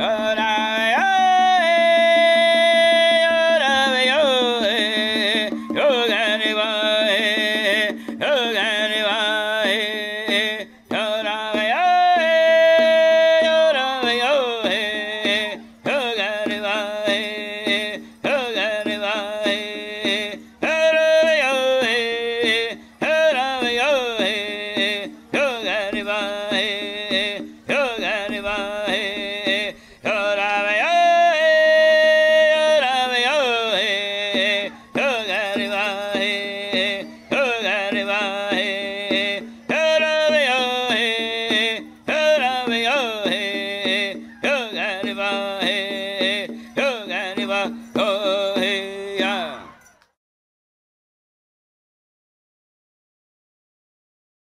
Bye.